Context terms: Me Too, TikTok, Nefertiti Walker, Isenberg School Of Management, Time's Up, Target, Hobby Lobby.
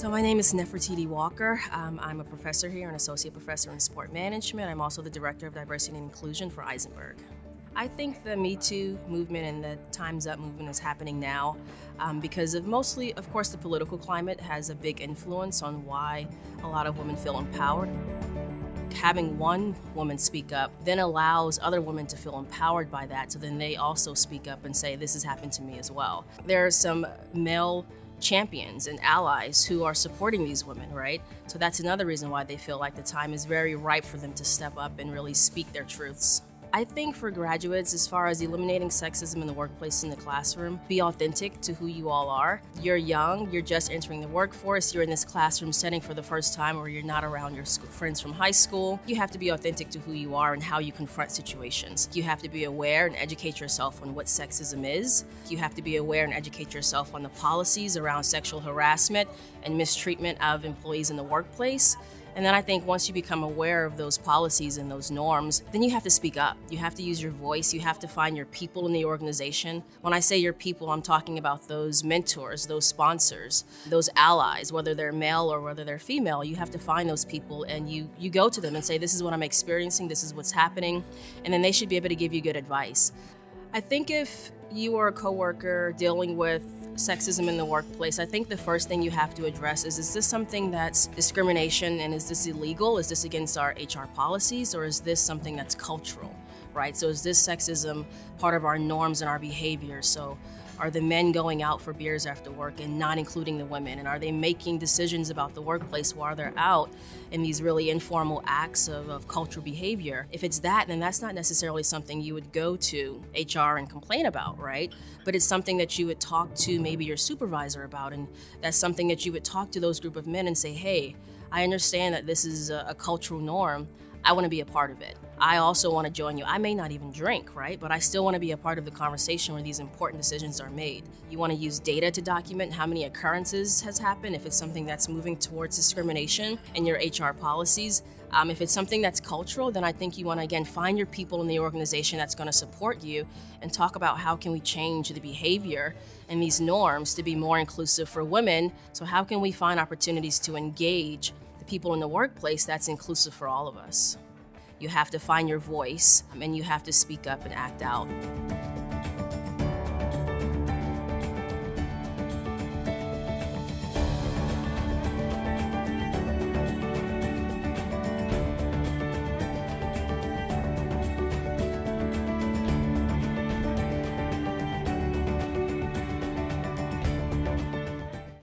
So my name is Nefertiti Walker. I'm a professor here, an associate professor in sport management. I'm also the director of diversity and inclusion for Isenberg. I think the Me Too movement and the Time's Up movement is happening now because of mostly, of course, the political climate has a big influence on why a lot of women feel empowered. Having one woman speak up then allows other women to feel empowered by that, so then they also speak up and say, this has happened to me as well. There are some male champions and allies who are supporting these women, right? So that's another reason why they feel like the time is very ripe for them to step up and really speak their truths. I think for graduates, as far as eliminating sexism in the workplace and the classroom, be authentic to who you all are. You're young, you're just entering the workforce, you're in this classroom setting for the first time, or you're not around your friends from high school. You have to be authentic to who you are and how you confront situations. You have to be aware and educate yourself on what sexism is. You have to be aware and educate yourself on the policies around sexual harassment and mistreatment of employees in the workplace. And then I think once you become aware of those policies and those norms, then you have to speak up. You have to use your voice. You have to find your people in the organization. When I say your people, I'm talking about those mentors, those sponsors, those allies, whether they're male or whether they're female. You have to find those people and you go to them and say, this is what I'm experiencing, this is what's happening. And then they should be able to give you good advice. I think if you are a coworker dealing with sexism in the workplace, I think the first thing you have to address is this something that's discrimination and is this illegal? Is this against our HR policies, or is this something that's cultural, right? So is this sexism part of our norms and our behavior? So are the men going out for beers after work and not including the women? And are they making decisions about the workplace while they're out in these really informal acts of cultural behavior? If it's that, then that's not necessarily something you would go to HR and complain about, right? But it's something that you would talk to maybe your supervisor about, and that's something that you would talk to those group of men and say, hey, I understand that this is a cultural norm. I want to be a part of it. I also want to join you. I may not even drink, right? But I still want to be a part of the conversation where these important decisions are made. You want to use data to document how many occurrences has happened, if it's something that's moving towards discrimination in your HR policies. If it's something that's cultural, then I think you want to, again, find your people in the organization that's going to support you and talk about how can we change the behavior and these norms to be more inclusive for women. So how can we find opportunities to engage people in the workplace that's inclusive for all of us? You have to find your voice and you have to speak up and act out.